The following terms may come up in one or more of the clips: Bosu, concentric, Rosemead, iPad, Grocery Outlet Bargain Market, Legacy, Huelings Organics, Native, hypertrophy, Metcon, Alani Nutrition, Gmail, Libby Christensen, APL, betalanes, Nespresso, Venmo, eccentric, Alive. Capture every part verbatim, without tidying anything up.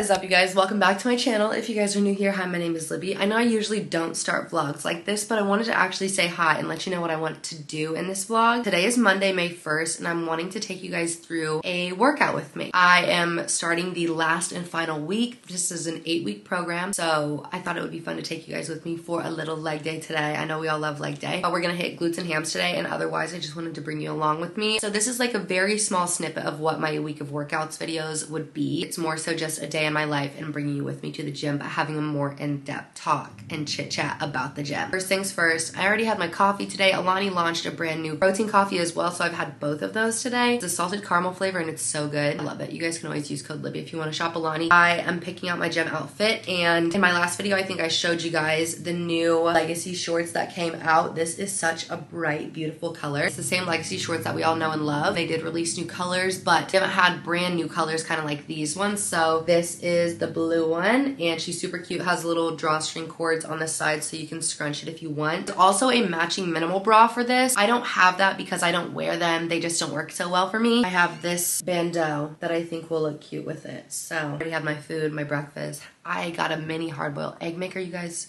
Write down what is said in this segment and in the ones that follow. What is up, you guys? Welcome back to my channel. If you guys are new here, hi, my name is Libby. I know I usually don't start vlogs like this, but I wanted to actually say hi and let you know what I want to do in this vlog. Today is Monday, May first, and I'm wanting to take you guys through a workout with me. I am starting the last and final week. This is an eight-week program, so I thought it would be fun to take you guys with me for a little leg day today. I know we all love leg day, but we're gonna hit glutes and hams today, and otherwise I just wanted to bring you along with me. So this is like a very small snippet of what my week of workouts videos would be. It's more so just a day in my life and bringing you with me to the gym, but having a more in-depth talk and chit chat about the gym. First things first, I already had my coffee today. Alani launched a brand new protein coffee as well, so I've had both of those today. It's a salted caramel flavor and it's so good. I love it. You guys can always use code Libby if you want to shop Alani. I am picking out my gym outfit, and in my last video I think I showed you guys the new Legacy shorts that came out. This is such a bright, beautiful color. It's the same Legacy shorts that we all know and love. They did release new colors, but they haven't had brand new colors kind of like these ones, so this This is the blue one, and she's super cute. Has little drawstring cords on the side so you can scrunch it if you want. There's also a matching minimal bra for this. I don't have that because I don't wear them. They just don't work so well for me. I have this bandeau that I think will look cute with it. So I already have my food, my breakfast. I got a mini hard-boiled egg maker, you guys.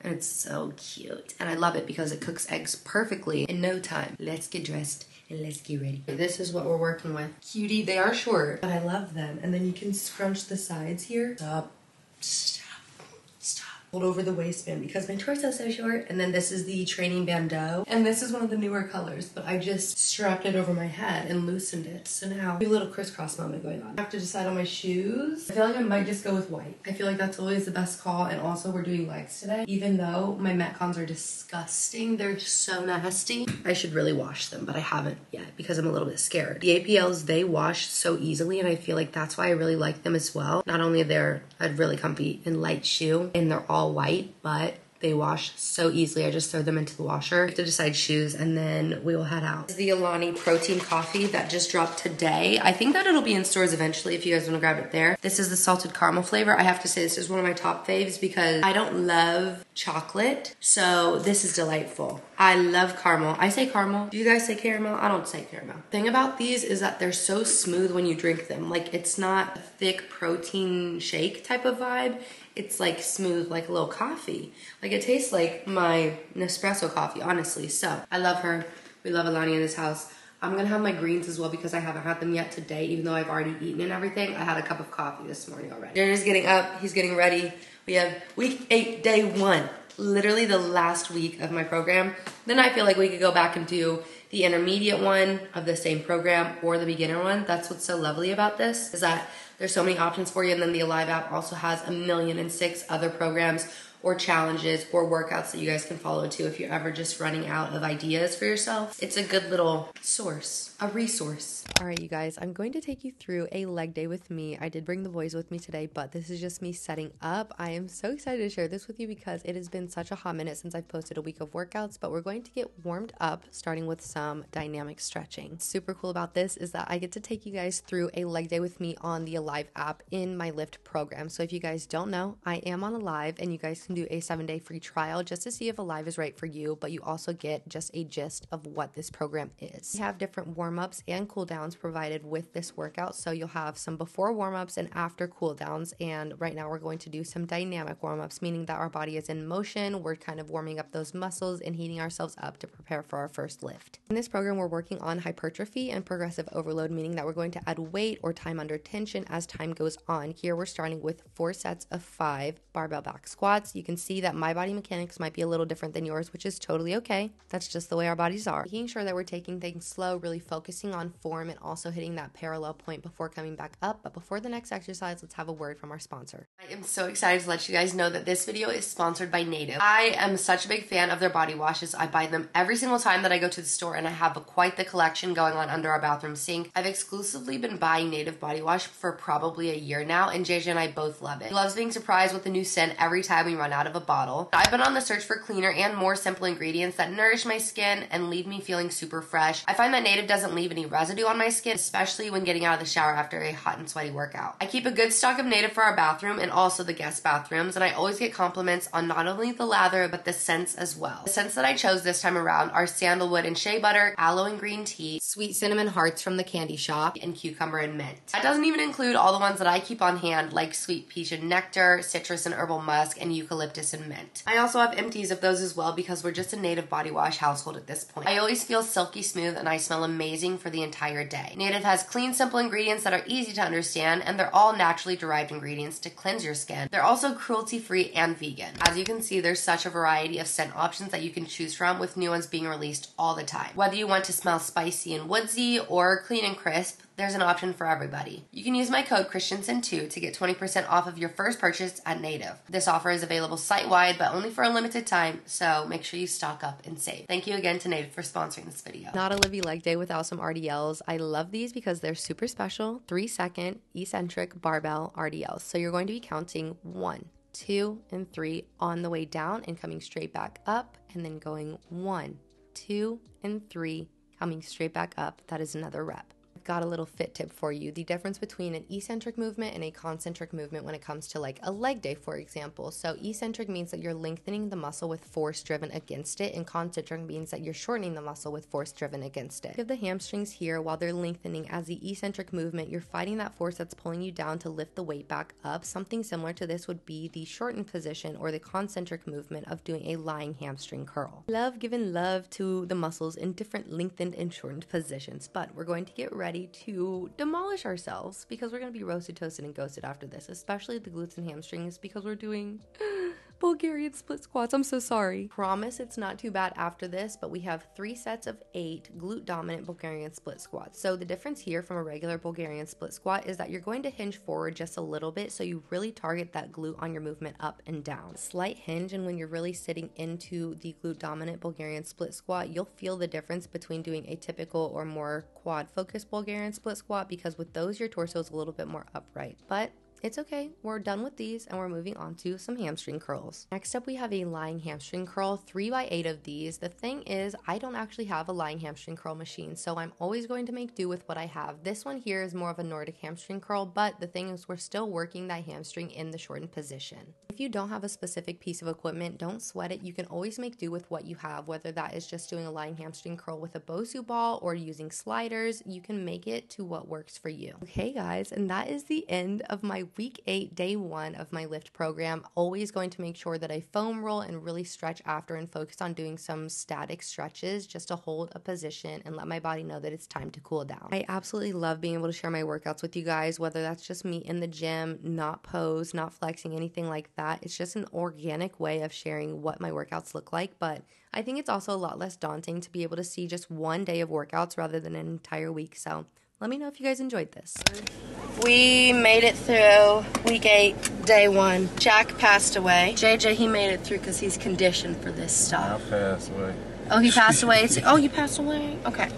And it's so cute. And I love it because it cooks eggs perfectly in no time. Let's get dressed. And let's get ready. This is what we're working with. Cutie, they are short, but I love them. And then you can scrunch the sides here. Stop, stop, stop. Hold over the waistband because my torso is so short. And then this is the training bandeau. And this is one of the newer colors, but I just strapped it over my head and loosened it. So now, a little crisscross moment going on. I have to decide on my shoes. I feel like I might just go with white. I feel like that's always the best call. And also we're doing legs today. Even though my Metcons are disgusting, they're so nasty. I should really wash them, but I haven't yet because I'm a little bit scared. The A P Ls, they wash so easily, and I feel like that's why I really like them as well. Not only they're a really comfy and light shoe, and they're all white, but they wash so easily. I just throw them into the washer. I have to decide shoes, and then we will head out. This is the Alani protein coffee that just dropped today. I think that it'll be in stores eventually if you guys want to grab it there. This is the salted caramel flavor. I have to say this is one of my top faves because I don't love chocolate, so this is delightful. I love caramel. I say caramel. Do you guys say caramel? I don't say caramel. Thing about these is that they're so smooth when you drink them. Like, it's not a thick protein shake type of vibe. It's like smooth, like a little coffee. Like, it tastes like my Nespresso coffee, honestly. So I love her. We love Alani in this house. I'm gonna have my greens as well because I haven't had them yet today, even though I've already eaten and everything. I had a cup of coffee this morning already. Dinner's getting up, he's getting ready. We have week eight, day one. Literally the last week of my program. Then I feel like we could go back and do the intermediate one of the same program or the beginner one. That's what's so lovely about this, is that there's so many options for you. And then the Alive app also has a million and six other programs or challenges or workouts that you guys can follow too if you're ever just running out of ideas for yourself. It's a good little source, a resource. All right, you guys, I'm going to take you through a leg day with me. I did bring the boys with me today, but this is just me setting up. I am so excited to share this with you because it has been such a hot minute since I've posted a week of workouts, but we're going to get warmed up starting with some dynamic stretching. Super cool about this is that I get to take you guys through a leg day with me on the Alive app in my Lyft program. So if you guys don't know, I am on Alive, and you guys can do a seven day free trial just to see if Alive is right for you, but you also get just a gist of what this program is. We have different warm-ups and cool downs provided with this workout, so you'll have some before warm-ups and after cool downs. And right now we're going to do some dynamic warm-ups, meaning that our body is in motion. We're kind of warming up those muscles and heating ourselves up to prepare for our first lift. In this program, we're working on hypertrophy and progressive overload, meaning that we're going to add weight or time under tension as time goes on. Here we're starting with four sets of five barbell back squats. You can see that my body mechanics might be a little different than yours, which is totally okay. That's just the way our bodies are. Making sure that we're taking things slow, really focusing on form, and also hitting that parallel point before coming back up. But before the next exercise, let's have a word from our sponsor. I am so excited to let you guys know that this video is sponsored by Native. I am such a big fan of their body washes. I buy them every single time that I go to the store, and I have quite the collection going on under our bathroom sink. I've exclusively been buying Native body wash for probably a year now, and J J and I both love it. He loves being surprised with a new scent every time we run run out of a bottle. I've been on the search for cleaner and more simple ingredients that nourish my skin and leave me feeling super fresh. I find that Native doesn't leave any residue on my skin, especially when getting out of the shower after a hot and sweaty workout. I keep a good stock of Native for our bathroom and also the guest bathrooms, and I always get compliments on not only the lather but the scents as well. The scents that I chose this time around are sandalwood and shea butter, aloe and green tea, sweet cinnamon hearts from the candy shop, and cucumber and mint. That doesn't even include all the ones that I keep on hand, like sweet peach and nectar, citrus and herbal musk, and eucalyptus and mint. I also have empties of those as well because we're just a Native body wash household at this point. I always feel silky smooth and I smell amazing for the entire day. Native has clean, simple ingredients that are easy to understand, and they're all naturally derived ingredients to cleanse your skin. They're also cruelty-free and vegan. As you can see, there's such a variety of scent options that you can choose from, with new ones being released all the time. Whether you want to smell spicy and woodsy or clean and crisp, there's an option for everybody. You can use my code Christensen two to get twenty percent off of your first purchase at Native. This offer is available site-wide, but only for a limited time, so make sure you stock up and save. Thank you again to Native for sponsoring this video. Not a Libby leg day without some R D Ls. I love these because they're super special, three second, eccentric, barbell R D Ls. So you're going to be counting one, two, and three on the way down and coming straight back up, and then going one, two, and three, coming straight back up. That is another rep. Got a little fit tip for you. The difference between an eccentric movement and a concentric movement when it comes to like a leg day, for example. So eccentric means that you're lengthening the muscle with force driven against it, and concentric means that you're shortening the muscle with force driven against it. You have the hamstrings here. While they're lengthening, as the eccentric movement, you're fighting that force that's pulling you down to lift the weight back up. Something similar to this would be the shortened position or the concentric movement of doing a lying hamstring curl. Love giving love to the muscles in different lengthened and shortened positions, but we're going to get ready to demolish ourselves because we're going to be roasted, toasted, and ghosted after this, especially the glutes and hamstrings because we're doing Bulgarian split squats. I'm so sorry. Promise it's not too bad after this, but we have three sets of eight glute dominant Bulgarian split squats. So the difference here from a regular Bulgarian split squat is that you're going to hinge forward just a little bit, so you really target that glute on your movement up and down. Slight hinge, and when you're really sitting into the glute dominant Bulgarian split squat, you'll feel the difference between doing a typical or more quad focused Bulgarian split squat, because with those your torso is a little bit more upright. But it's okay, we're done with these and we're moving on to some hamstring curls. Next up, we have a lying hamstring curl, three by eight of these. The thing is, I don't actually have a lying hamstring curl machine, so I'm always going to make do with what I have. This one here is more of a Nordic hamstring curl, but the thing is, we're still working that hamstring in the shortened position. If you don't have a specific piece of equipment, don't sweat it. You can always make do with what you have, whether that is just doing a lying hamstring curl with a Bosu ball or using sliders. You can make it to what works for you. Okay guys, and that is the end of my week eight, day one of my lift program. Always going to make sure that I foam roll and really stretch after, and focus on doing some static stretches just to hold a position and let my body know that it's time to cool down. I absolutely love being able to share my workouts with you guys, whether that's just me in the gym, not pose, not flexing, anything like that. It's just an organic way of sharing what my workouts look like, but I think it's also a lot less daunting to be able to see just one day of workouts rather than an entire week. So let me know if you guys enjoyed this. We made it through week eight, day one. Jack passed away. J J, he made it through because he's conditioned for this stuff. I passed away. Oh, he passed away? Oh, you passed away? Okay.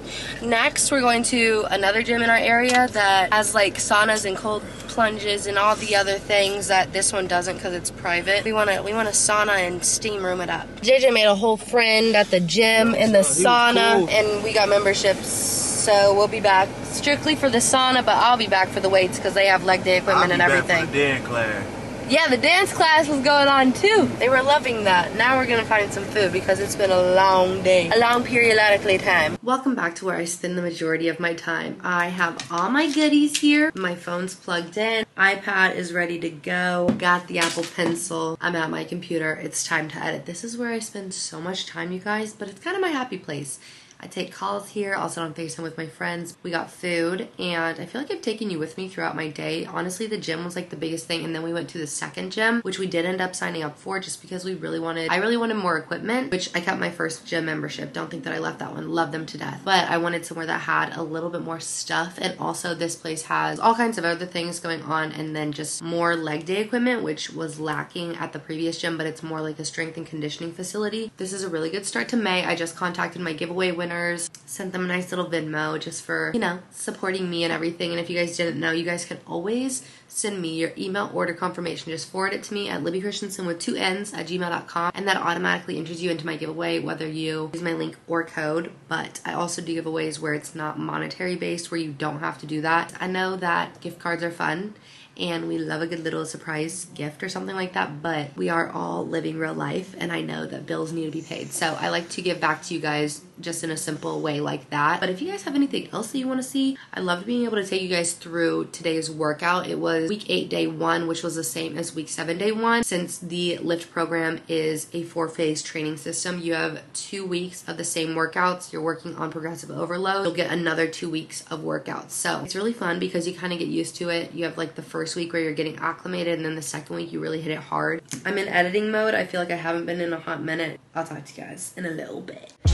Next, we're going to another gym in our area that has like saunas and cold plunges and all the other things that this one doesn't because it's private. We want to we want a sauna and steam room it up. J J made a whole friend at the gym in the sauna, cool. And we got memberships. So we'll be back strictly for the sauna, but I'll be back for the weights because they have leg day equipment and everything. I'll be back for the dance class. Yeah, the dance class was going on too. They were loving that. Now we're going to find some food because it's been a long day. A long periodically time. Welcome back to where I spend the majority of my time. I have all my goodies here. My phone's plugged in. iPad is ready to go. Got the Apple Pencil. I'm at my computer. It's time to edit. This is where I spend so much time, you guys, but it's kind of my happy place. I take calls here, I'll sit on FaceTime with my friends. We got food, and I feel like I've taken you with me throughout my day. Honestly, the gym was like the biggest thing, and then we went to the second gym, which we did end up signing up for just because we really wanted, I really wanted more equipment, which I kept my first gym membership. Don't think that I left that one. Love them to death. But I wanted somewhere that had a little bit more stuff, and also this place has all kinds of other things going on, and then just more leg day equipment, which was lacking at the previous gym, but it's more like a strength and conditioning facility. This is a really good start to May. I just contacted my giveaway winner winners. Sent them a nice little Venmo just for, you know, supporting me and everything. And if you guys didn't know, you guys can always send me your email order confirmation. Just forward it to me at Libby Christensen with two N's at gmail dot com. And that automatically enters you into my giveaway, whether you use my link or code. But I also do giveaways where it's not monetary based, where you don't have to do that. I know that gift cards are fun, and we love a good little surprise gift or something like that, but we are all living real life, and I know that bills need to be paid. So I like to give back to you guys just in a simple way like that. But if you guys have anything else that you want to see, I loved being able to take you guys through today's workout. It was week eight, day one, which was the same as week seven, day one. Since the Lift program is a four-phase training system, you have two weeks of the same workouts. You're working on progressive overload. You'll get another two weeks of workouts. So it's really fun because you kind of get used to it. You have like the first week where you're getting acclimated, and then the second week you really hit it hard. I'm in editing mode. I feel like I haven't been in a hot minute. I'll talk to you guys in a little bit.